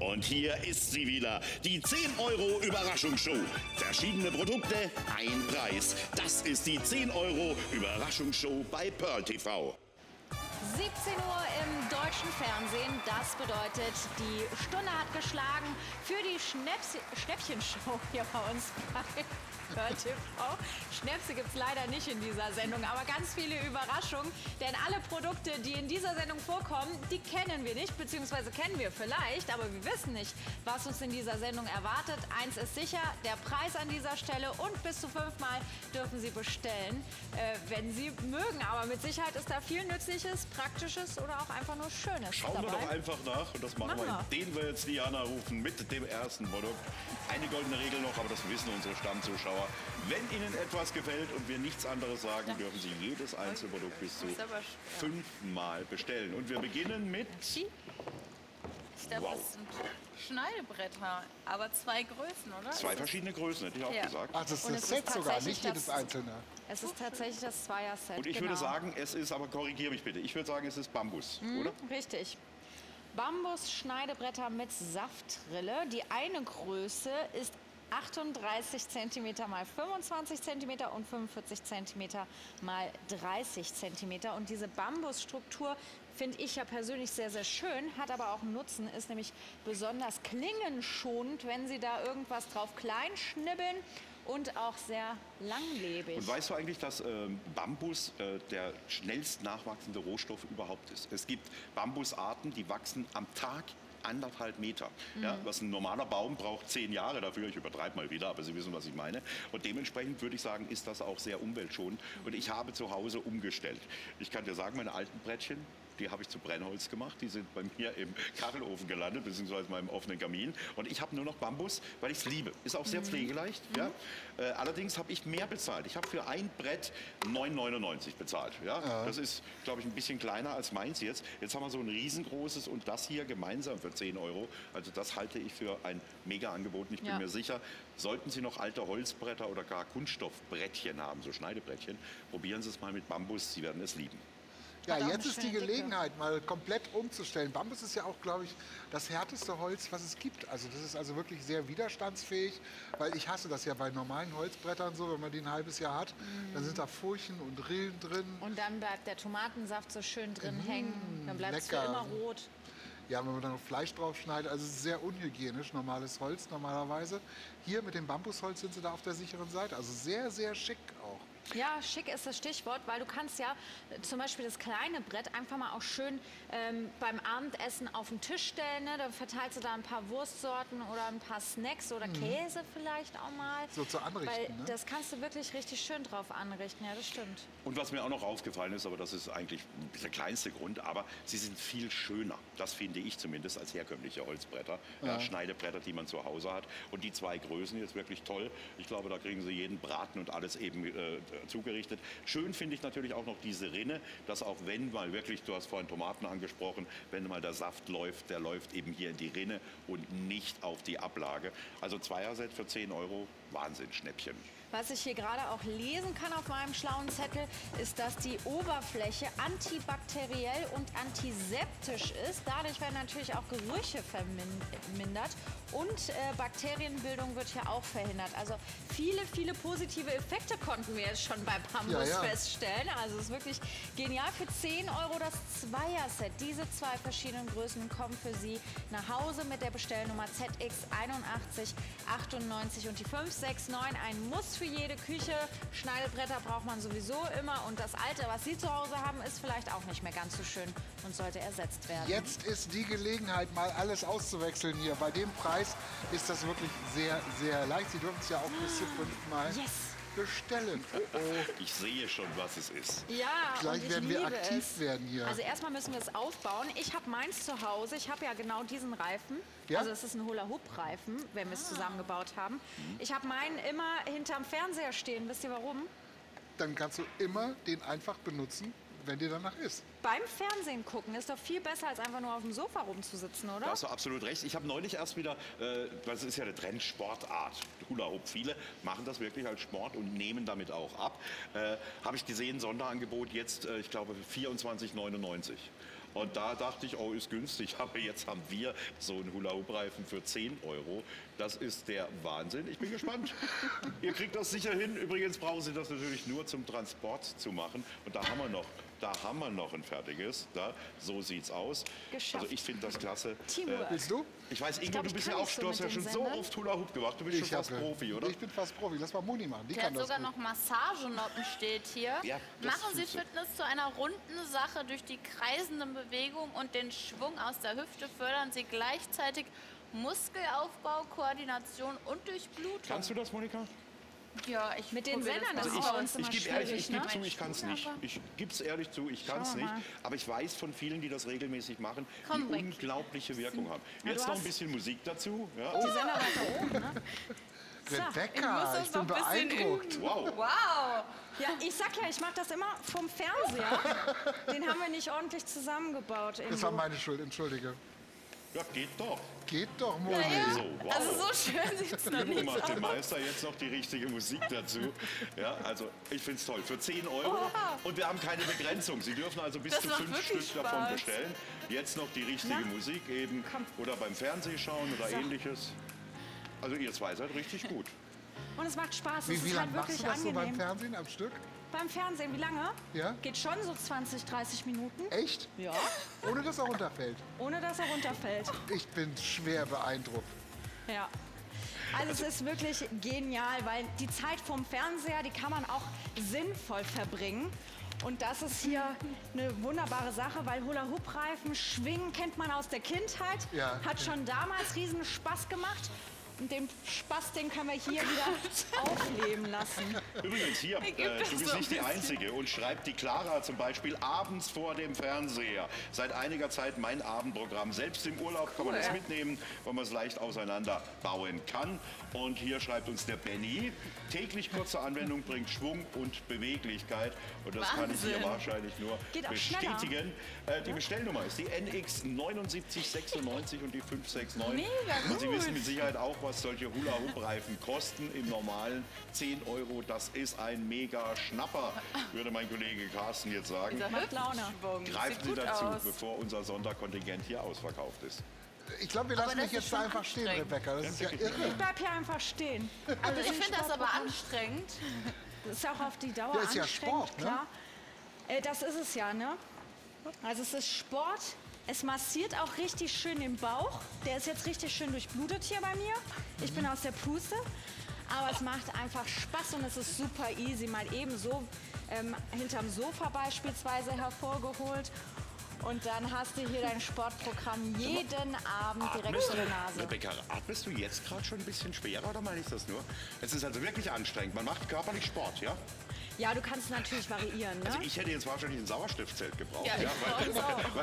Und hier ist sie wieder, die 10-Euro-Überraschungsshow. Verschiedene Produkte, ein Preis. Das ist die 10-Euro-Überraschungsshow bei Pearl TV. 17 Uhr im deutschen Fernsehen, das bedeutet, die Stunde hat geschlagen für die Schnäppchenshow hier bei uns bei Pearl TV. Schnäpse gibt es leider nicht in dieser Sendung, aber ganz viele Überraschungen, denn alle Produkte, die in dieser Sendung vorkommen, die kennen wir nicht, beziehungsweise kennen wir vielleicht, aber wir wissen nicht, was uns in dieser Sendung erwartet. Eins ist sicher, der Preis an dieser Stelle und bis zu 5-mal dürfen Sie bestellen, wenn Sie mögen, aber mit Sicherheit ist da viel Nützliches, Praktisches oder auch einfach nur Schönes. Schauen wir doch einfach nach und das machen wir, indem wir jetzt Diana rufen mit dem ersten Produkt. Eine goldene Regel noch, aber das wissen unsere Stammzuschauer. Wenn Ihnen etwas gefällt und wir nichts anderes sagen, dürfen Sie jedes Einzelprodukt bis zu 5-mal bestellen. Und wir beginnen mit... Ich glaube, das sind Schneidebretter, aber 2 Größen, oder? 2 verschiedene Größen, hätte ich auch gesagt. Ach, das ist das Set sogar, nicht jedes einzelne. Es ist tatsächlich das Zweier-Set, und ich würde sagen, es ist, aber korrigiere mich bitte, ich würde sagen, es ist Bambus, oder? Richtig. Bambus-Schneidebretter mit Saftrille. Die eine Größe ist 38 cm mal 25 cm und 45 cm mal 30 cm. Und diese Bambusstruktur finde ich ja persönlich sehr, sehr schön, hat aber auch einen Nutzen, ist nämlich besonders klingenschonend, wenn Sie da irgendwas drauf klein schnibbeln. Und auch sehr langlebig. Und weißt du eigentlich, dass Bambus der schnellst nachwachsende Rohstoff überhaupt ist? Es gibt Bambusarten, die wachsen am Tag 1,5 Meter. Ja, was ein normaler Baum braucht 10 Jahre dafür. Ich übertreibe mal wieder, aber Sie wissen, was ich meine. Und dementsprechend würde ich sagen, ist das auch sehr umweltschonend. Und ich habe zu Hause umgestellt. Ich kann dir sagen, meine alten Brettchen, die habe ich zu Brennholz gemacht. Die sind bei mir im Kachelofen gelandet, beziehungsweise meinem offenen Kamin. Und ich habe nur noch Bambus, weil ich es liebe. Ist auch sehr pflegeleicht. Ja? Allerdings habe ich mehr bezahlt. Ich habe für ein Brett 9,99 bezahlt. Ja? Das ist, glaube ich, ein bisschen kleiner als meins jetzt. Jetzt haben wir so ein riesengroßes und das hier gemeinsam für 10 Euro. Also das halte ich für ein Mega-Angebot. Ich bin mir sicher, sollten Sie noch alte Holzbretter oder gar Kunststoffbrettchen haben, so Schneidebrettchen, probieren Sie es mal mit Bambus. Sie werden es lieben. Ja, jetzt ist die Gelegenheit, mal komplett umzustellen. Bambus ist ja auch, glaube ich, das härteste Holz, was es gibt. Also das ist also wirklich sehr widerstandsfähig, weil ich hasse das ja bei normalen Holzbrettern so, wenn man die ein halbes Jahr hat, dann sind da Furchen und Rillen drin. Und dann bleibt der Tomatensaft so schön drin hängen, dann bleibt es immer rot. Ja, wenn man dann noch Fleisch drauf schneidet, also es ist sehr unhygienisch, normales Holz normalerweise. Hier mit dem Bambusholz sind Sie da auf der sicheren Seite, also sehr, sehr schick auch. Ja, schick ist das Stichwort, weil du kannst ja zum Beispiel das kleine Brett einfach mal auch schön beim Abendessen auf den Tisch stellen. Ne? Dann verteilst du da ein paar Wurstsorten oder ein paar Snacks oder Käse vielleicht auch mal. So zu anrichten, weil, ne? Das kannst du wirklich richtig schön drauf anrichten, ja, das stimmt. Und was mir auch noch aufgefallen ist, aber das ist eigentlich der kleinste Grund, aber sie sind viel schöner, das finde ich zumindest, als herkömmliche Holzbretter, ja, Schneidebretter, die man zu Hause hat. Und die 2 Größen jetzt wirklich toll. Ich glaube, da kriegen sie jeden Braten und alles eben... zugerichtet. Schön finde ich natürlich auch noch diese Rinne, dass auch wenn mal wirklich, du hast vorhin Tomaten angesprochen, wenn mal der Saft läuft, der läuft eben hier in die Rinne und nicht auf die Ablage. Also Zweierset für 10 Euro, Wahnsinnsschnäppchen. Was ich hier gerade auch lesen kann auf meinem schlauen Zettel, ist, dass die Oberfläche antibakteriell und antiseptisch ist. Dadurch werden natürlich auch Gerüche vermindert und Bakterienbildung wird hier auch verhindert. Also viele, viele positive Effekte konnten wir jetzt schon bei Bambus feststellen. Also es ist wirklich genial. Für 10 Euro das Zweierset. Diese 2 verschiedenen Größen kommen für Sie nach Hause mit der Bestellnummer ZX8198 und die 569. Ein Muss für jede Küche. Schneidebretter braucht man sowieso immer. Und das alte, was Sie zu Hause haben, ist vielleicht auch nicht mehr ganz so schön und sollte ersetzt werden. Jetzt ist die Gelegenheit, mal alles auszuwechseln hier. Bei dem Preis ist das wirklich sehr, sehr leicht. Sie dürfen es ja auch bis zu 5-mal bestellen. Oh, oh. Ich sehe schon, was es ist. Ja, gleich werden wir aktiv werden hier. Also erstmal müssen wir es aufbauen. Ich habe meins zu Hause. Ich habe ja genau diesen Reifen. Ja? Also es ist ein Hula-Hoop-Reifen, wenn wir es zusammengebaut haben. Ich habe meinen immer hinterm Fernseher stehen. Wisst ihr warum? Dann kannst du immer den einfach benutzen, wenn dir danach ist. Beim Fernsehen gucken ist doch viel besser, als einfach nur auf dem Sofa rumzusitzen, oder? Da hast du absolut recht. Ich habe neulich erst wieder, das ist ja eine Trendsportart, Hula-Hoop, viele machen das wirklich als Sport und nehmen damit auch ab. Habe ich gesehen, Sonderangebot jetzt, ich glaube, 24,99. Und da dachte ich, oh, ist günstig, aber jetzt haben wir so einen Hula-Hoop-Reifen für 10 Euro. Das ist der Wahnsinn. Ich bin gespannt. Ihr kriegt das sicher hin. Übrigens brauchen Sie das natürlich nur zum Transport zu machen. Und da haben wir noch ein fertiges. Da, so sieht's aus. Geschafft. Also ich finde das klasse. Teamwork. Willst du? Ich weiß, Ingo, du bist ja auch stolz. Du hast ja schon so oft Hula-Hoop gemacht. Du bist schon fast Profi, oder? Ich bin fast Profi. Lass mal Moni machen. Die kann das sogar gut. Noch Massagenoppen steht hier. Ja, machen Sie Fitness zu einer runden Sache durch die kreisenden Bewegungen und den Schwung aus der Hüfte. Fördern Sie gleichzeitig Muskelaufbau, Koordination und Durchblutung. Kannst du das, Monika? Ja, ich mit den Sendern ist bei uns immer schwierig. Ich gebe zu, ich kann es nicht. Ich gebe es ehrlich zu, ich kann es nicht. Aber ich weiß von vielen, die das regelmäßig machen, die unglaubliche Wirkung haben. Jetzt noch ein bisschen Musik dazu. Ja. Die Sender war da oben, ne? Rébecca, ich bin beeindruckt. Wow. Wow. Ja, ich sag ja, ich mache das immer vom Fernseher. Den haben wir nicht ordentlich zusammengebaut. Das war meine Schuld, entschuldige. Ja, geht doch. Geht doch, Moni. Ja. So, wow. Also so schön sieht es noch nicht aus. Macht der Meister jetzt noch die richtige Musik dazu. Ja, also ich finde es toll. Für 10 Euro. Oha. Und wir haben keine Begrenzung. Sie dürfen also bis zu 5 Stück davon bestellen. Jetzt noch die richtige Musik eben. Komm. Oder beim Fernsehen schauen oder ähnliches. Also ihr zwei seid richtig gut. Und es macht Spaß. Wie lange machst du das so beim Fernsehen am Stück? Beim Fernsehen, wie lange? Ja. Geht schon so 20, 30 Minuten. Echt? Ja. Ohne, dass er runterfällt? Ohne, dass er runterfällt. Ich bin schwer beeindruckt. Ja. Also es ist wirklich genial, weil die Zeit vom Fernseher, die kann man auch sinnvoll verbringen. Und das ist hier eine wunderbare Sache, weil Hula-Hoop-Reifen, Schwingen kennt man aus der Kindheit. Ja. Hat schon damals riesen Spaß gemacht. Und den Spaß, den können wir hier wieder aufleben lassen. Übrigens, hier, du bist nicht die Einzige. Und schreibt die Clara zum Beispiel abends vor dem Fernseher. Seit einiger Zeit mein Abendprogramm. Selbst im Urlaub kann man das mitnehmen, weil man es leicht auseinanderbauen kann. Und hier schreibt uns der Benny, täglich kurze Anwendung bringt Schwung und Beweglichkeit. Und das kann ich hier wahrscheinlich nur bestätigen. Die Bestellnummer ist die NX 7996 und die 569. Mega gut. Und Sie wissen mit Sicherheit auch, was solche Hula-Hoop-Reifen kosten im normalen 10 Euro. Das ist ein mega Schnapper, würde mein Kollege Carsten jetzt sagen. Greifen Sie dazu, bevor unser Sonderkontingent hier ausverkauft ist. Ich glaube, wir lassen dich jetzt da einfach stehen, Rébecca. Das ist ja irre. Ich bleib hier einfach stehen. Also ich finde das aber anstrengend. Das ist auch auf die Dauer anstrengend. Das ist ja Sport, ne? Klar. Das ist es ja, ne? Also es ist Sport. Es massiert auch richtig schön den Bauch. Der ist jetzt richtig schön durchblutet hier bei mir. Ich bin aus der Puste. Aber es macht einfach Spaß und es ist super easy. Mal eben so hinterm Sofa beispielsweise hervorgeholt. Und dann hast du hier dein Sportprogramm jeden Abend direkt vor der Nase. Rébecca, atmest du jetzt gerade schon ein bisschen schwerer oder meine ich das nur? Es ist also wirklich anstrengend. Man macht körperlich Sport, ja? Ja, du kannst natürlich variieren. Ne? Also ich hätte jetzt wahrscheinlich ein Sauerstoffzelt gebraucht, ja,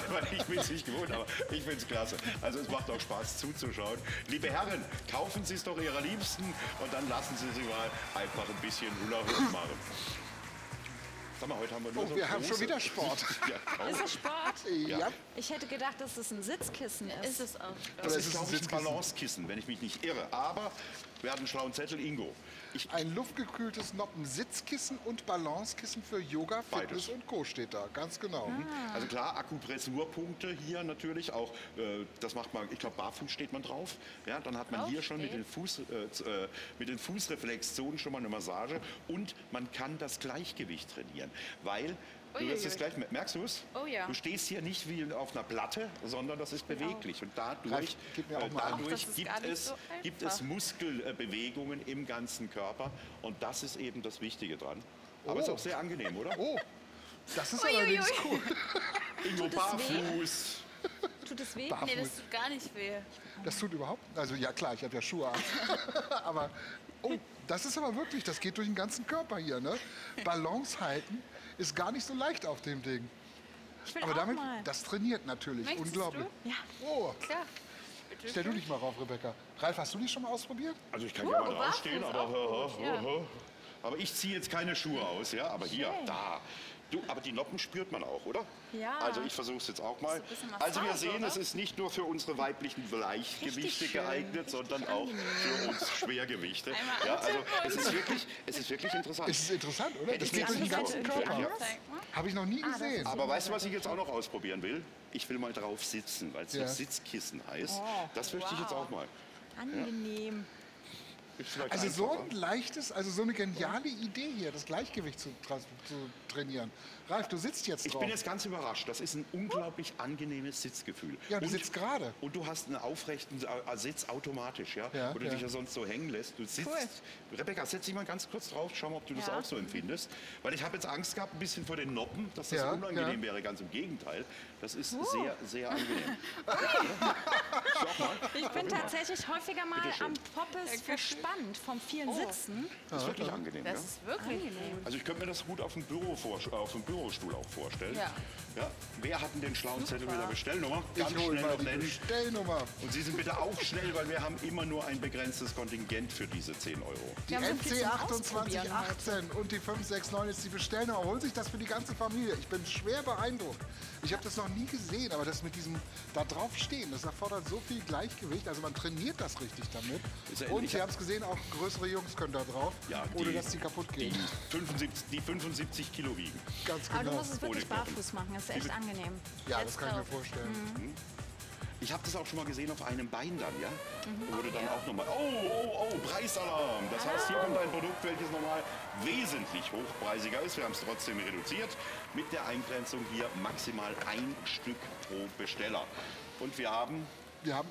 weil ich bin es nicht gewohnt, aber ich finde es klasse. Also es macht auch Spaß zuzuschauen. Liebe Herren, kaufen Sie es doch Ihrer Liebsten und dann lassen Sie sie mal einfach ein bisschen Hula-Hoop machen. Sag mal, heute haben wir nur so wir haben schon wieder Sport. Ja, ist es Sport? Ja. Ich hätte gedacht, dass es ein Sitzkissen ist. Ist es auch. Das ist, glaube ich, ein Balancekissen, wenn ich mich nicht irre. Aber wir hatten einen schlauen Zettel, Ingo. Ein luftgekühltes Noppen-Sitzkissen und Balancekissen für Yoga, Fitness und Co. steht da, ganz genau. Ah. Also klar, Akupressurpunkte hier natürlich auch. Das macht man, ich glaube, barfuß steht man drauf. Ja, dann hat man hier schon mit den Fußreflexzonen schon mal eine Massage. Und man kann das Gleichgewicht trainieren, weil... Du wirst es gleich, merkst du es? Oh ja. Du stehst hier nicht wie auf einer Platte, sondern das ist beweglich. Und dadurch, gibt es Muskelbewegungen im ganzen Körper. Und das ist eben das Wichtige dran. Aber es ist auch sehr angenehm, oder? Oh, das ist allerdings cool. Ingo barfuß. Tut das weh? Barfuß. Nee, das tut gar nicht weh. Das tut überhaupt, also ja klar, ich habe ja Schuhe an. Aber, oh, das ist aber wirklich, das geht durch den ganzen Körper hier, ne? Balance halten. Ist gar nicht so leicht auf dem Ding. Ich will aber damit, mal. Das trainiert natürlich. Möchtest unglaublich. Du? Ja. Oh. Klar. Bitte. Stell du dich mal rauf, Rébecca. Ralf, hast du die schon mal ausprobiert? Also ich kann ja mal draufstehen, aber ich ziehe jetzt keine Schuhe aus, ja? Aber hier, da. Du, aber die Noppen spürt man auch, oder? Ja. Also ich versuche es jetzt auch mal. Also wir sehen, oder? Es ist nicht nur für unsere weiblichen Leichtgewichte geeignet, richtig sondern auch für uns Schwergewichte. Ja, also es ist wirklich interessant. Es ist interessant, oder? Das geht durch den ganzen Körper. Ja. Habe ich noch nie gesehen. Aber weißt du, was ich jetzt auch noch ausprobieren will? Ich will mal drauf sitzen, weil es ja Sitzkissen heißt. Oh, das möchte ich jetzt auch mal. Angenehm. Ja. Also so ein leichtes, also so eine geniale Idee hier, das Gleichgewicht zu trainieren. Ralf, du sitzt jetzt drauf. Ich bin jetzt ganz überrascht. Das ist ein unglaublich angenehmes Sitzgefühl. Ja, du sitzt gerade. Und du hast einen aufrechten Sitz automatisch, ja? Ja, wo du dich ja sonst so hängen lässt. Du sitzt. Cool. Rebecca, setz dich mal ganz kurz drauf, schau mal, ob du das auch so empfindest. Weil ich habe jetzt Angst gehabt, ein bisschen vor den Noppen, dass das unangenehm wäre. Ganz im Gegenteil. Das ist sehr, sehr angenehm. Ich bin tatsächlich häufiger mal am Poppes verspannt vom vielen Sitzen. Das ist wirklich angenehm. Das ist wirklich angenehm. Also ich könnte mir das gut auf dem Büro vorstellen. Bürostuhl auch vorstellen. Ja. Ja. Wer hat denn den schlauen Zettel mit der Bestellnummer? Ganz schnell noch nennen. Bestellnummer. Und Sie sind bitte auch schnell, weil wir haben immer nur ein begrenztes Kontingent für diese 10 Euro. Die MC 2818 und die 569 ist die Bestellnummer. Holen sich das für die ganze Familie. Ich bin schwer beeindruckt. Ich habe das noch nie gesehen, aber das mit diesem da drauf stehen, das erfordert so viel Gleichgewicht. Also man trainiert das richtig damit. Und Sie haben es gesehen, auch größere Jungs können da drauf, ohne dass die kaputt gehen. Die 75 Kilo wiegen. Ganz genau. Aber du musst es wirklich barfuß machen, das ist echt angenehm. Ja, das kann ich mir vorstellen. Mhm. Ich habe das auch schon mal gesehen auf einem Bein dann, ja? Mhm. Wurde dann auch nochmal, Preisalarm! Das heißt, hier kommt ein Produkt, welches normal wesentlich hochpreisiger ist. Wir haben es trotzdem reduziert mit der Eingrenzung hier maximal ein Stück pro Besteller. Und wir haben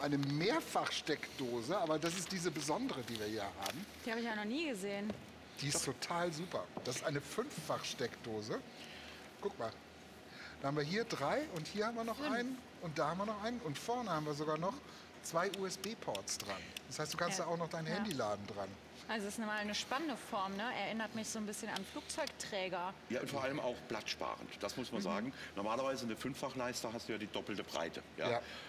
eine Mehrfachsteckdose, aber das ist diese besondere, die wir hier haben. Die habe ich ja noch nie gesehen. Die ist total super. Das ist eine 5-fach-Steckdose. Guck mal. Da haben wir hier 3 und hier haben wir noch einen und da haben wir noch einen und vorne haben wir sogar noch 2 USB-Ports dran. Das heißt, du kannst da auch noch dein Handy laden dran. Also es ist mal eine spannende Form, ne? Erinnert mich so ein bisschen an Flugzeugträger. Ja, und vor allem auch platzsparend, das muss man sagen. Normalerweise eine 5-fach-Leiste hast du ja die doppelte Breite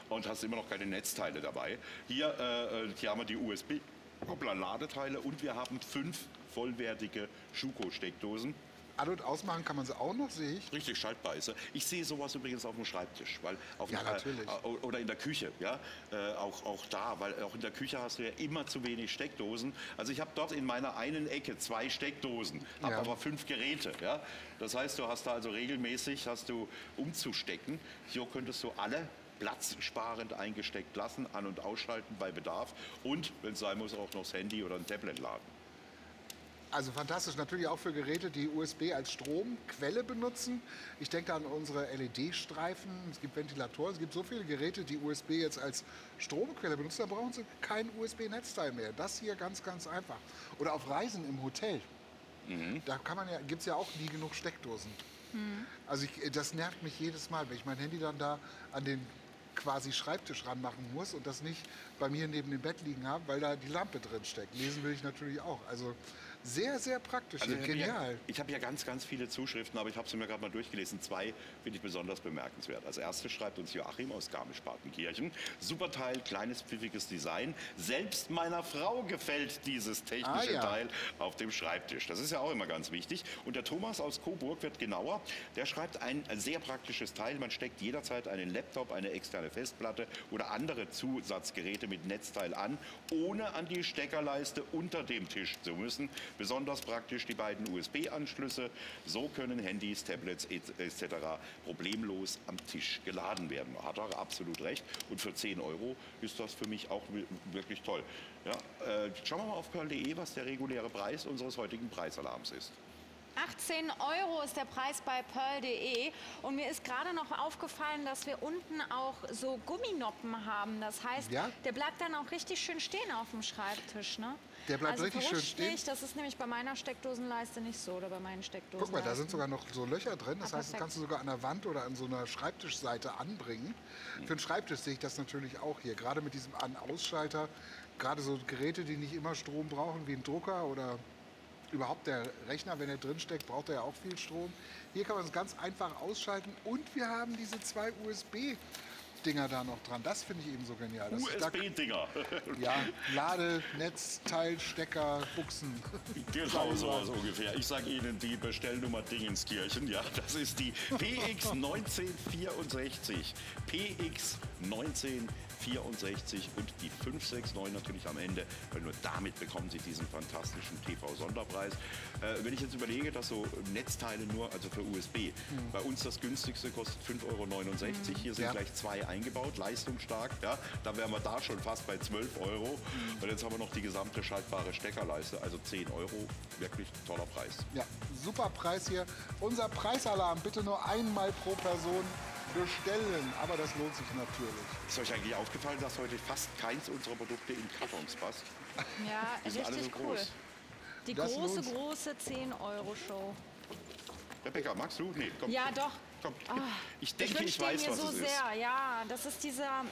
und hast immer noch keine Netzteile dabei. Hier haben wir die USB-Ladeteile und wir haben 5 vollwertige Schuko-Steckdosen. An- und ausmachen kann man sie auch noch, sehe ich. Richtig, schaltbar ist sie. Ich sehe sowas übrigens auf dem Schreibtisch. Weil auf natürlich. Oder in der Küche, ja. Auch da, weil auch in der Küche hast du ja immer zu wenig Steckdosen. Also ich habe dort in meiner einen Ecke 2 Steckdosen, habe aber 5 Geräte, ja. Das heißt, du hast da also regelmäßig, umzustecken. Hier könntest du alle platzsparend eingesteckt lassen, an- und ausschalten bei Bedarf. Und, wenn es sein muss, auch noch das Handy oder ein Tablet laden. Also fantastisch, natürlich auch für Geräte, die USB als Stromquelle benutzen. Ich denke an unsere LED-Streifen, es gibt Ventilatoren, es gibt so viele Geräte, die USB jetzt als Stromquelle benutzen, da brauchen sie kein USB-Netzteil mehr. Das hier ganz, ganz einfach. Oder auf Reisen im Hotel, da gibt es ja auch nie genug Steckdosen. Mhm. Also das nervt mich jedes Mal, wenn ich mein Handy dann da an den quasi Schreibtisch ranmachen muss und das nicht bei mir neben dem Bett liegen habe, weil da die Lampe drin steckt. Lesen will ich natürlich auch. Also sehr, sehr praktisch, also genial. Ich habe ja ganz, ganz viele Zuschriften, aber ich habe sie mir gerade mal durchgelesen. 2 finde ich besonders bemerkenswert. Als erstes schreibt uns Joachim aus Garmisch-Partenkirchen. Super Teil, kleines, pfiffiges Design. Selbst meiner Frau gefällt dieses technische Teil auf dem Schreibtisch. Das ist ja auch immer ganz wichtig. Und der Thomas aus Coburg wird genauer. Der schreibt ein sehr praktisches Teil. Man steckt jederzeit einen Laptop, eine externe Festplatte oder andere Zusatzgeräte mit Netzteil an, ohne an die Steckerleiste unter dem Tisch zu müssen. Besonders praktisch die beiden USB-Anschlüsse. So können Handys, Tablets etc. problemlos am Tisch geladen werden. Hat er absolut recht. Und für 10 Euro ist das für mich auch wirklich toll. Ja, schauen wir mal auf pearl.de, was der reguläre Preis unseres heutigen Preisalarms ist. 18 Euro ist der Preis bei pearl.de und mir ist gerade noch aufgefallen, dass wir unten auch so Gumminoppen haben. Das heißt, der bleibt dann auch richtig schön stehen auf dem Schreibtisch, ne? Der bleibt also richtig schön stehen. Das ist nämlich bei meiner Steckdosenleiste nicht so oder bei meinen Steckdosen. Guck mal, da sind sogar noch so Löcher drin. Das heißt, das kannst du sogar an der Wand oder an so einer Schreibtischseite anbringen. Für den Schreibtisch sehe ich das natürlich auch hier, gerade mit diesem An-Ausschalter. Gerade so Geräte, die nicht immer Strom brauchen, wie ein Drucker oder überhaupt der Rechner, wenn er drin steckt, braucht er ja auch viel Strom. Hier kann man es ganz einfach ausschalten und wir haben diese 2 USB Dinger da noch dran. Das finde ich eben so genial. USB-Dinger. Ja, Lade, Netz, Teil, Stecker, Buchsen. Genau so also ungefähr. Ich sage Ihnen die Bestellnummer Dingenskirchen. Ja, das ist die PX1964. PX1964 und die 569 natürlich am Ende, weil nur damit bekommen Sie diesen fantastischen TV-Sonderpreis. Wenn ich jetzt überlege, dass so Netzteile nur, also für USB, bei uns das günstigste kostet 5,69 €. Hier sind gleich zwei eingebaut, leistungsstark. Ja, da wären wir da schon fast bei 12 €. Und jetzt haben wir noch die gesamte schaltbare Steckerleiste, also 10 €. Wirklich toller Preis. Ja, super Preis hier. Unser Preisalarm, bitte nur einmal pro Person bestellen, aber das lohnt sich natürlich. Ist euch eigentlich aufgefallen, dass heute fast keins unserer Produkte in Kartons passt? Ja, die sind richtig alle so cool. Groß. Die das große, große 10-Euro-Show. Rebecca, magst du? Nee, komm. Ja, doch. Komm. Oh, ich denke, ich weiß, was so es sehr. Ist. Ja, das ist dieser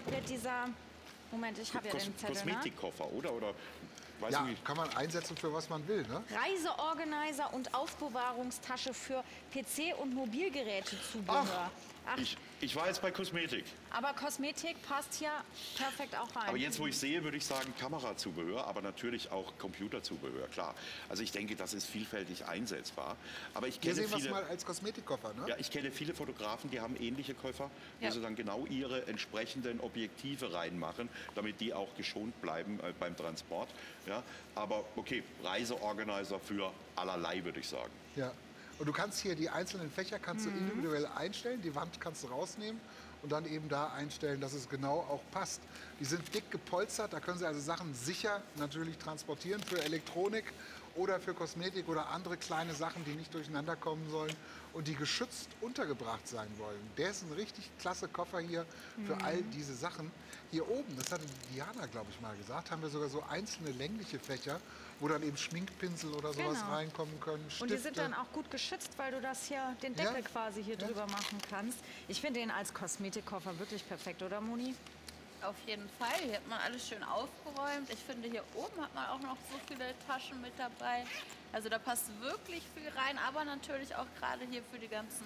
Moment, ich habe ja den Zettel, Kosmetikkoffer, ne? Oder? Weiß ja, kann man einsetzen für was man will, ne? Reiseorganizer und Aufbewahrungstasche für PC- und Mobilgerätezubehör. Ich war jetzt bei Kosmetik. Aber Kosmetik passt hier perfekt auch rein. Aber jetzt, wo ich sehe, würde ich sagen Kamerazubehör, aber natürlich auch Computerzubehör, klar. Also ich denke, das ist vielfältig einsetzbar. Aber ich kenne viele, mal als Kosmetikkoffer, ne? Ja, ich kenne viele Fotografen, die haben ähnliche Käufer, wo sie dann genau ihre entsprechenden Objektive reinmachen, damit die auch geschont bleiben beim Transport. Ja? Aber okay, Reiseorganizer für allerlei, würde ich sagen. Ja. Und du kannst hier die einzelnen Fächer du individuell einstellen, die Wand kannst du rausnehmen und dann eben da einstellen, dass es genau auch passt. Die sind dick gepolstert, da können Sie also Sachen sicher natürlich transportieren für Elektronik oder für Kosmetik oder andere kleine Sachen, die nicht durcheinander kommen sollen und die geschützt untergebracht sein wollen. Der ist ein richtig klasse Koffer hier für all diese Sachen. Hier oben, das hatte Diana, glaube ich, mal gesagt, haben wir sogar so einzelne längliche Fächer, wo dann eben Schminkpinsel oder sowas reinkommen können, Stifte. Und die sind dann auch gut geschützt, weil du das hier, den Deckel quasi hier drüber machen kannst. Ich finde den als Kosmetikkoffer wirklich perfekt, oder Moni? Auf jeden Fall. Hier hat man alles schön aufgeräumt. Ich finde, hier oben hat man auch noch so viele Taschen mit dabei. Also da passt wirklich viel rein, aber natürlich auch gerade hier für die ganzen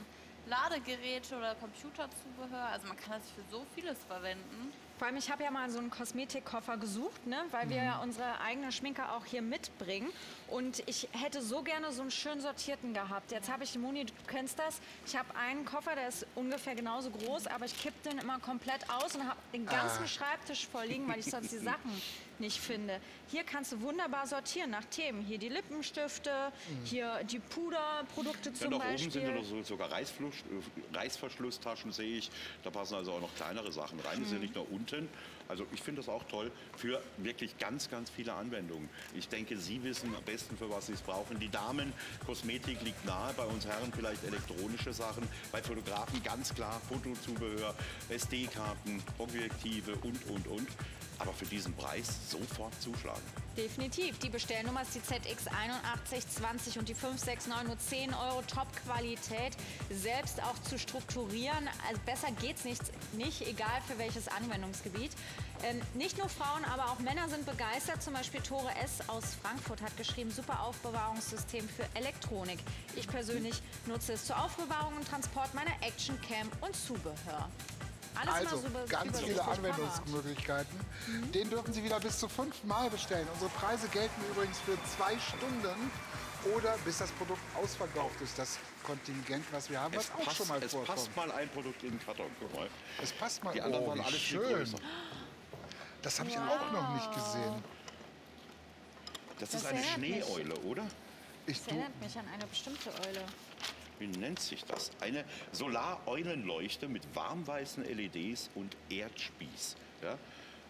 Ladegeräte oder Computerzubehör. Also man kann das für so vieles verwenden. Vor allem, ich habe ja mal so einen Kosmetikkoffer gesucht, ne? Weil wir ja unsere eigene Schminke auch hier mitbringen. Und ich hätte so gerne so einen schön sortierten gehabt. Jetzt habe ich, Moni, du kennst das, ich habe einen Koffer, der ist ungefähr genauso groß, aber ich kippe den immer komplett aus und habe den ganzen Schreibtisch voll liegen, weil ich sonst die Sachen nicht finde. Hier kannst du wunderbar sortieren nach Themen. Hier die Lippenstifte, hier die Puderprodukte zum Beispiel. Da oben sind noch sogar Reißverschlusstaschen, sehe ich. Da passen also auch noch kleinere Sachen rein. Die sind nicht nur unten. Also ich finde das auch toll für wirklich ganz, ganz viele Anwendungen. Ich denke, Sie wissen am besten, für was Sie es brauchen. Die Damen, Kosmetik liegt nahe, bei uns Herren vielleicht elektronische Sachen, bei Fotografen ganz klar Fotozubehör, SD-Karten, Objektive und. Aber für diesen Preis sofort zuschlagen. Definitiv. Die Bestellnummer ist die ZX8120 und die 569 nur 10 €. Top-Qualität. Selbst auch zu strukturieren. Also besser geht's nicht, egal für welches Anwendungsgebiet. Nicht nur Frauen, aber auch Männer sind begeistert. Zum Beispiel Tore S. aus Frankfurt hat geschrieben, super Aufbewahrungssystem für Elektronik. Ich persönlich nutze es zur Aufbewahrung und Transport meiner Actioncam und Zubehör. Alles also ganz viele Anwendungsmöglichkeiten. Den dürfen Sie wieder bis zu 5-mal bestellen. Unsere Preise gelten übrigens für 2 Stunden oder bis das Produkt ausverkauft ist. Das Kontingent, was wir haben, was auch schon mal vorkommt. Es passt mal ein Produkt in den Karton. Guck mal. Es passt mal. Die anderen waren alles schön. Das habe ich auch noch nicht gesehen. Das ist eine Schneeeule, oder? Das erinnert mich an eine bestimmte Eule. Wie nennt sich das? Eine Solareulenleuchte mit warmweißen LEDs und Erdspieß. Ja?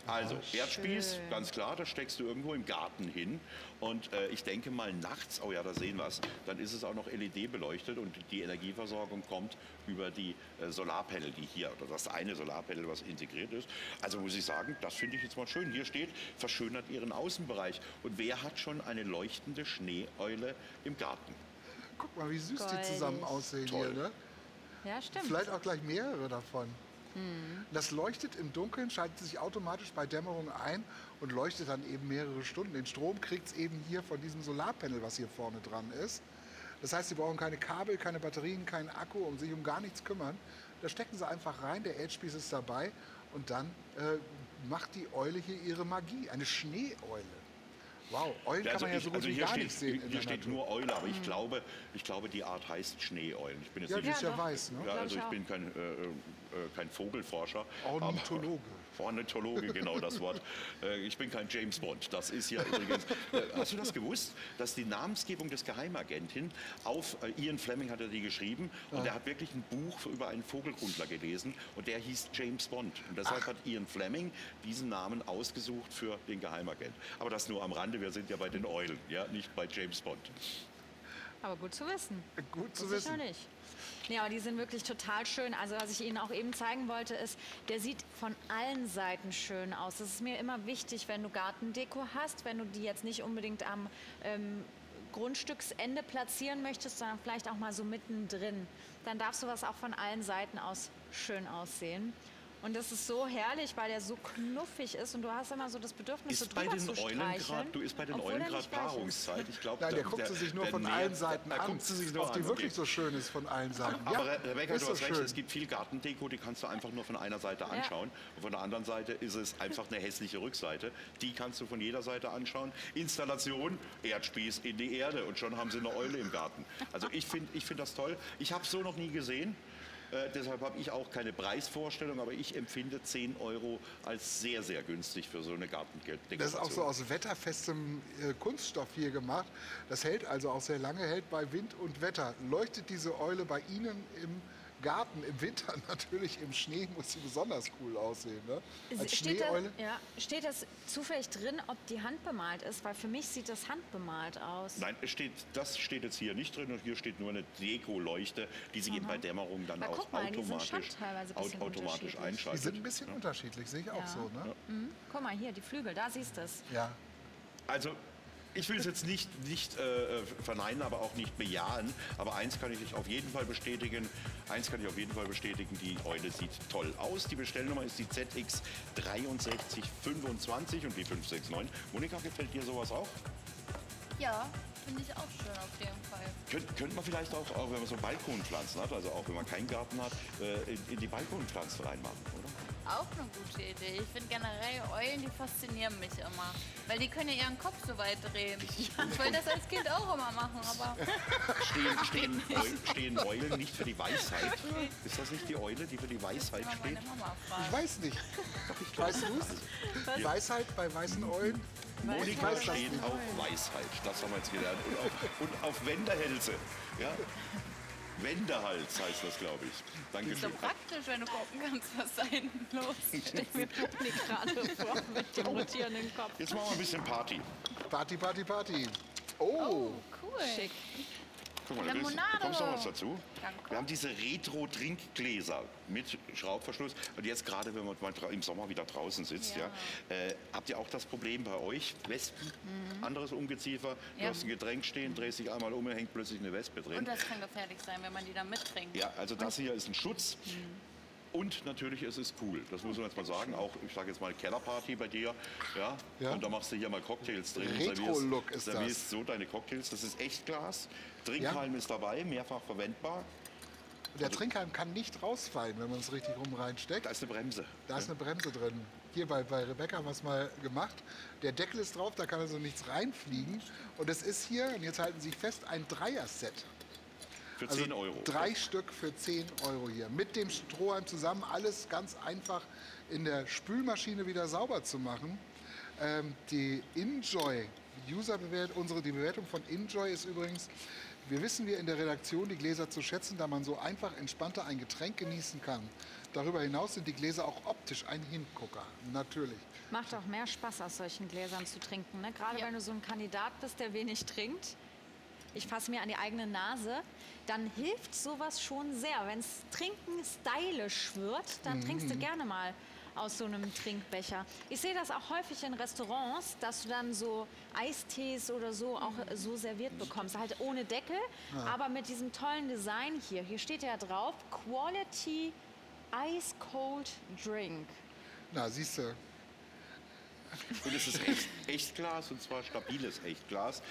Also Erdspieß, ganz klar, das steckst du irgendwo im Garten hin. Und ich denke mal nachts, oh ja, da sehen wir es, dann ist es auch noch LED beleuchtet und die Energieversorgung kommt über die Solarpanel, die hier, oder das eine Solarpanel, was integriert ist. Also muss ich sagen, das finde ich jetzt mal schön. Hier steht, verschönert ihren Außenbereich. Und wer hat schon eine leuchtende Schneeeule im Garten? Guck mal, wie süß die zusammen aussehen hier, ne? Ja, stimmt. Vielleicht auch gleich mehrere davon. Das leuchtet im Dunkeln, schaltet sich automatisch bei Dämmerung ein und leuchtet dann eben mehrere Stunden. Den Strom kriegt es eben hier von diesem Solarpanel, was hier vorne dran ist. Das heißt, Sie brauchen keine Kabel, keine Batterien, keinen Akku, um sich um gar nichts kümmern. Da stecken Sie einfach rein, der Edgespieß ist dabei. Und dann macht die Eule hier ihre Magie, eine Schneeeule. Wow, Eulen also kann man ja so gut wie gar nicht sehen. Hier steht nur Eule, aber ich glaube, die Art heißt Schneeeulen. Ich bin jetzt nicht sicher. Ja, weiß, ne? Ja, also ich bin kein Vogelforscher. Ornithologe. Ornithologe, genau das Wort. Ich bin kein James Bond. Das ist ja übrigens... Hast du das gewusst, dass die Namensgebung des Geheimagenten auf... Ian Fleming hat er die geschrieben und er hat wirklich ein Buch über einen Vogelkundler gelesen und der hieß James Bond. Und deshalb hat Ian Fleming diesen Namen ausgesucht für den Geheimagenten. Aber das nur am Rande. Wir sind ja bei den Eulen, ja, nicht bei James Bond. Aber gut zu wissen. Gut zu wissen. Ja, aber die sind wirklich total schön. Also was ich Ihnen auch eben zeigen wollte, ist, der sieht von allen Seiten schön aus. Das ist mir immer wichtig, wenn du Gartendeko hast, wenn du die jetzt nicht unbedingt am Grundstücksende platzieren möchtest, sondern vielleicht auch mal so mittendrin. Dann darf sowas auch von allen Seiten aus schön aussehen. Und das ist so herrlich, weil der so knuffig ist und du hast immer so das Bedürfnis, so drüber zu streicheln. Du ist bei den Eulen gerade Paarungszeit. Ich glaub, nein, der guckt sie sich nur von allen Seiten an. Guckt sie sich nur an, die wirklich so schön ist von allen Seiten. Aber ja, Rebecca, du hast recht, es gibt viel Gartendeko, die kannst du einfach nur von einer Seite anschauen. Und von der anderen Seite ist es einfach eine hässliche Rückseite. Die kannst du von jeder Seite anschauen. Installation, Erdspieß in die Erde und schon haben sie eine Eule im Garten. Also ich find das toll. Ich habe es so noch nie gesehen. Deshalb habe ich auch keine Preisvorstellung, aber ich empfinde 10 Euro als sehr, sehr günstig für so eine Gartendekoration. Das ist auch so aus wetterfestem Kunststoff hier gemacht. Das hält also auch sehr lange, hält bei Wind und Wetter. Leuchtet diese Eule bei Ihnen im Garten, im Winter natürlich, im Schnee muss sie besonders cool aussehen, ne? Als Schneeeule. Ja, steht das zufällig drin, ob die handbemalt ist? Weil für mich sieht das handbemalt aus. Nein, das steht jetzt hier nicht drin und hier steht nur eine Deko-Leuchte, die sich eben bei Dämmerung dann auch automatisch einschaltet. Die sind ein bisschen unterschiedlich, sehe ich auch so, ne? Ja. Mhm. Guck mal hier, die Flügel, da siehst du es. Ja. Also... Ich will es jetzt nicht verneinen, aber auch nicht bejahen. Aber eins kann ich auf jeden Fall bestätigen, die Eule sieht toll aus. Die Bestellnummer ist die ZX 6325 und die 569. Monika, gefällt dir sowas auch? Ja, finde ich auch schön auf jeden Fall. Könnte man vielleicht auch, wenn man so Balkonpflanzen hat, also auch wenn man keinen Garten hat, in die Balkonpflanzen reinmachen, oder? Auch eine gute Idee. Ich finde generell Eulen, die faszinieren mich immer. Weil die können ja ihren Kopf so weit drehen. Ich wollte das als Kind auch immer machen, aber... Stehen Eulen nicht für die Weisheit? Okay. Ist das nicht die Eule, die für die Weisheit steht? Ich weiß nicht. Weißt du es? Weisheit bei weißen Eulen? Monika steht auf Weisheit. Das haben wir jetzt gelernt. Und auf Wenderhälse. Ja? Wendehals heißt das, glaube ich. Danke schön. Das ist so praktisch, wenn du gucken kannst, was da hinten los ist. Stell mir gerade vor mit dem rotierenden Kopf. Jetzt machen wir ein bisschen Party. Party, Party, Party. Oh, cool. Schick. Guck mal, da kommst du noch was dazu. Danke. Wir haben diese Retro-Trinkgläser mit Schraubverschluss. Und jetzt gerade, wenn man im Sommer wieder draußen sitzt, habt ihr auch das Problem bei euch? Wespen, anderes Ungeziefer. Du hast ein Getränk stehen, drehst dich einmal um und hängt plötzlich eine Wespe drin. Und das kann gefährlich sein, wenn man die dann mittrinkt. Ja, also das hier ist ein Schutz. Und natürlich, es ist cool. Das muss man jetzt mal sagen. Auch, ich sage jetzt mal, Kellerparty bei dir. Ja? Ja. Und da machst du hier mal Cocktails drin. Retro-Look ist das. Servierst so deine Cocktails. Das ist Echtglas. Trinkhalm ist dabei, mehrfach verwendbar. Der Trinkhalm kann nicht rausfallen, wenn man es richtig rum reinsteckt. Da ist eine Bremse. Da ist eine Bremse drin. Hier bei Rebecca haben wir es mal gemacht. Der Deckel ist drauf, da kann also nichts reinfliegen. Und es ist hier, und jetzt halten Sie sich fest, ein Dreier-Set. Für 10 Euro. 3 Stück für 10 Euro hier. Mit dem Strohhalm zusammen. Alles ganz einfach in der Spülmaschine wieder sauber zu machen. Die Bewertung von Enjoy ist übrigens, wir wissen in der Redaktion die Gläser zu schätzen, da man so einfach entspannter ein Getränk genießen kann. Darüber hinaus sind die Gläser auch optisch ein Hingucker, natürlich. Macht auch mehr Spaß, aus solchen Gläsern zu trinken, ne? Gerade wenn du so ein Kandidat bist, der wenig trinkt. Ich fasse mir an die eigene Nase, dann hilft sowas schon sehr. Wenn es Trinken stylisch wird, dann trinkst du gerne mal aus so einem Trinkbecher. Ich sehe das auch häufig in Restaurants, dass du dann so Eistees oder so auch so serviert bekommst. Halt ohne Deckel, aber mit diesem tollen Design hier. Hier steht ja drauf, Quality Ice Cold Drink. Na, siehst du. Und es ist Echtglas, und zwar stabiles Echtglas.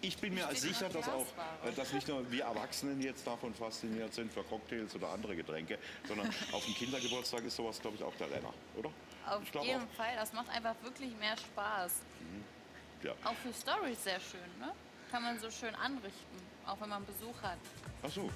Ich bin mir als sicher, dass auch, dass nicht nur wir Erwachsenen jetzt davon fasziniert sind für Cocktails oder andere Getränke, sondern auf dem Kindergeburtstag ist sowas, glaube ich, auch der Renner, oder? Auf jeden Fall, das macht einfach wirklich mehr Spaß. Mhm. Ja. Auch für Storys sehr schön, ne? Kann man so schön anrichten, auch wenn man Besuch hat. Ach so.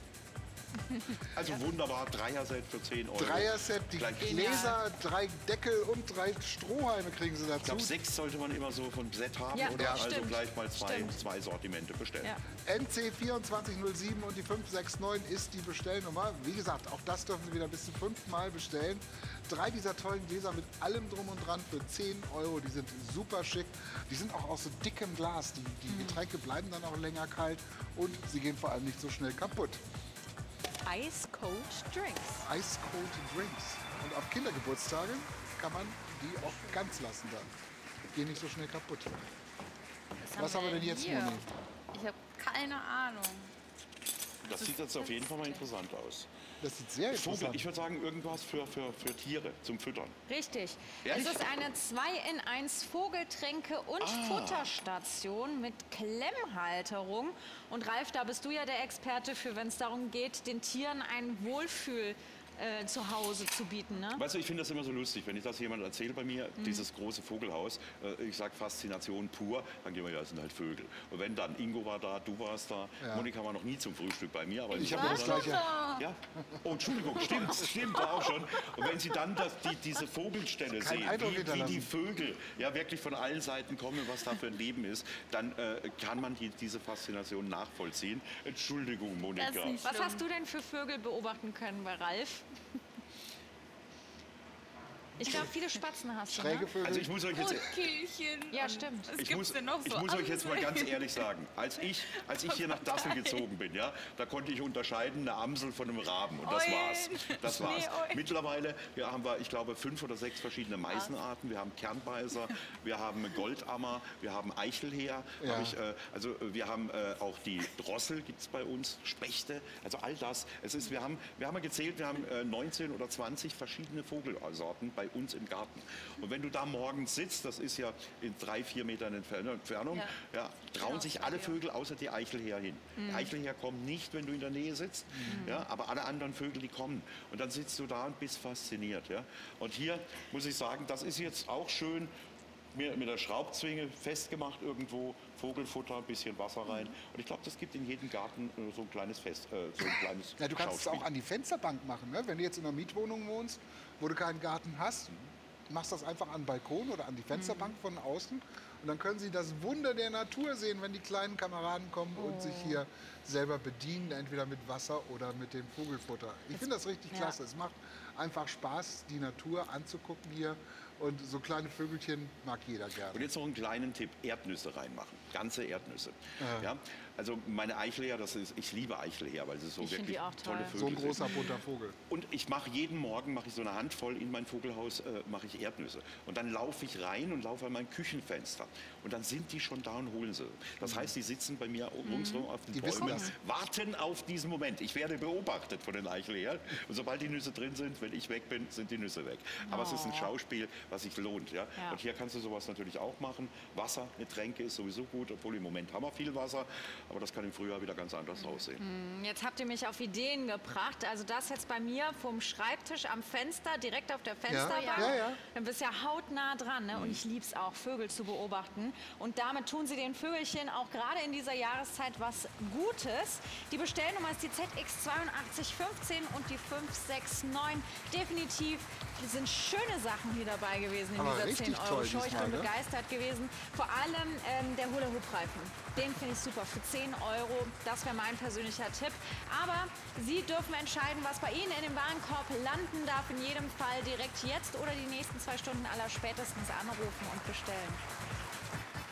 Also wunderbar, Dreier-Set für 10 Euro. Dreier-Set, die Gläser, 3 Deckel und 3 Strohhalme kriegen sie dazu. Ich glaube, 6 sollte man immer so von Set haben, ja, oder? Ja, also stimmt. Gleich mal zwei Sortimente bestellen. Ja. NC 2407 und die 569 ist die Bestellnummer. Wie gesagt, auch das dürfen Sie wieder bis zu 5 Mal bestellen. 3 dieser tollen Gläser mit allem drum und dran für 10 Euro. Die sind super schick. Die sind auch aus so dickem Glas. Die Getränke bleiben dann auch länger kalt und sie gehen vor allem nicht so schnell kaputt. Ice Cold Drinks. Ice Cold Drinks. Und auf Kindergeburtstage kann man die auch ganz lassen dann. Gehen nicht so schnell kaputt. Was haben wir denn jetzt, Moni? Ich habe keine Ahnung. Das sieht jetzt auf jeden Fall mal interessant aus. Das sieht sehr interessant aus. Ich würde sagen, irgendwas für Tiere zum Füttern. Richtig. Ehrlich? Es ist eine 2-in-1 Vogeltränke- und Futterstation mit Klemmhalterung. Und Ralf, da bist du ja der Experte für, wenn es darum geht, den Tieren ein Wohlfühl zu Hause zu bieten, ne? Weißt du, ich finde das immer so lustig, wenn ich das jemand erzähle bei mir, dieses große Vogelhaus, ich sage Faszination pur, dann gehen wir, ja, das sind halt Vögel. Und wenn dann, Ingo war da, du warst da, ja. Monika war noch nie zum Frühstück bei mir, aber ich habe das Gleiche. Ja? Oh, Entschuldigung, stimmt auch schon. Und wenn Sie dann diese Vogelställe sehen, wie die Vögel ja wirklich von allen Seiten kommen, was da für ein Leben ist, dann kann man diese Faszination nachvollziehen. Entschuldigung, Monika. Was hast du denn für Vögel beobachten können bei Ralf? Ich glaube, viele Spatzen hast du, ne? Also ich muss euch jetzt, ja, stimmt. Ich muss euch jetzt mal ganz ehrlich sagen, als ich hier nach Dassel gezogen bin, ja, da konnte ich unterscheiden eine Amsel von einem Raben und das war's. Das war's. Mittlerweile haben wir, ich glaube, 5 oder 6 verschiedene Meisenarten. Wir haben Kernbeißer, wir haben Goldammer, wir haben Eichelheer. Ja. Also wir haben auch die Drossel gibt's bei uns, Spechte, also all das. Wir haben gezählt, wir haben 19 oder 20 verschiedene Vogelsorten bei uns im Garten. Und wenn du da morgens sitzt, das ist ja in 3, 4 Metern Entfernung, ja, trauen sich alle Vögel außer die Eichelheer hin. Die Eichelheer kommen nicht, wenn du in der Nähe sitzt, ja, aber alle anderen Vögel, die kommen. Und dann sitzt du da und bist fasziniert. Ja. Und hier muss ich sagen, das ist jetzt auch schön mit der Schraubzwinge festgemacht irgendwo, Vogelfutter, ein bisschen Wasser rein. Und ich glaube, das gibt in jedem Garten so ein kleines Fest, so ein kleines Du kannst es auch an die Fensterbank machen, ne? Wenn du jetzt in einer Mietwohnung wohnst, wo du keinen Garten hast, machst das einfach an den Balkon oder an die Fensterbank von außen. Und dann können Sie das Wunder der Natur sehen, wenn die kleinen Kameraden kommen und sich hier selber bedienen, entweder mit Wasser oder mit dem Vogelfutter. Ich finde das richtig klasse. Es macht einfach Spaß, die Natur anzugucken hier. Und so kleine Vögelchen mag jeder gerne. Und jetzt noch einen kleinen Tipp: Erdnüsse reinmachen, ganze Erdnüsse. Ja, also meine Eichelheer, ich liebe Eichelheer, weil sie so wirklich tolle Vögel sind. So ein großer bunter Vogel. Und ich mache jeden Morgen so eine Handvoll in mein Vogelhaus, mache ich Erdnüsse. Und dann laufe ich rein und laufe an mein Küchenfenster. Und dann sind die schon da und holen sie. Das heißt, die sitzen bei mir ringsherum auf den Bäumen, warten auf diesen Moment. Ich werde beobachtet von den Eichelheeren. Und sobald die Nüsse drin sind, wenn ich weg bin, sind die Nüsse weg. Aber es ist ein Schauspiel, was sich lohnt. Ja? Ja. Und hier kannst du sowas natürlich auch machen. Wasser, eine Tränke ist sowieso gut, obwohl im Moment haben wir viel Wasser, aber das kann im Frühjahr wieder ganz anders aussehen. Jetzt habt ihr mich auf Ideen gebracht. Also das jetzt bei mir vom Schreibtisch am Fenster, direkt auf der Fensterbank. Ja. Dann bist du ja hautnah dran, ne? Und ich liebe es auch, Vögel zu beobachten. Und damit tun sie den Vögelchen auch gerade in dieser Jahreszeit was Gutes. Die Bestellnummer ist die ZX8215 und die 569. Definitiv sind schöne Sachen hier dabei gewesen in dieser 10-Euro-Show. Ich bin begeistert gewesen. Vor allem der Hula-Hoop-Reifen. Den finde ich super. Für 10 Euro, das wäre mein persönlicher Tipp. Aber Sie dürfen entscheiden, was bei Ihnen in dem Warenkorb landen darf. In jedem Fall direkt jetzt oder die nächsten 2 Stunden aller spätestens anrufen und bestellen.